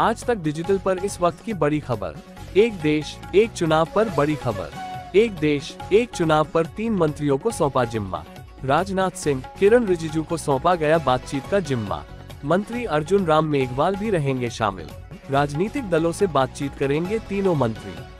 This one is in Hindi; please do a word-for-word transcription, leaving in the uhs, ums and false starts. आज तक डिजिटल पर इस वक्त की बड़ी खबर। एक देश एक चुनाव पर बड़ी खबर। एक देश एक चुनाव पर तीन मंत्रियों को सौंपा जिम्मा। राजनाथ सिंह, किरण रिजिजू को सौंपा गया बातचीत का जिम्मा। मंत्री अर्जुन राम मेघवाल भी रहेंगे शामिल। राजनीतिक दलों से बातचीत करेंगे तीनों मंत्री।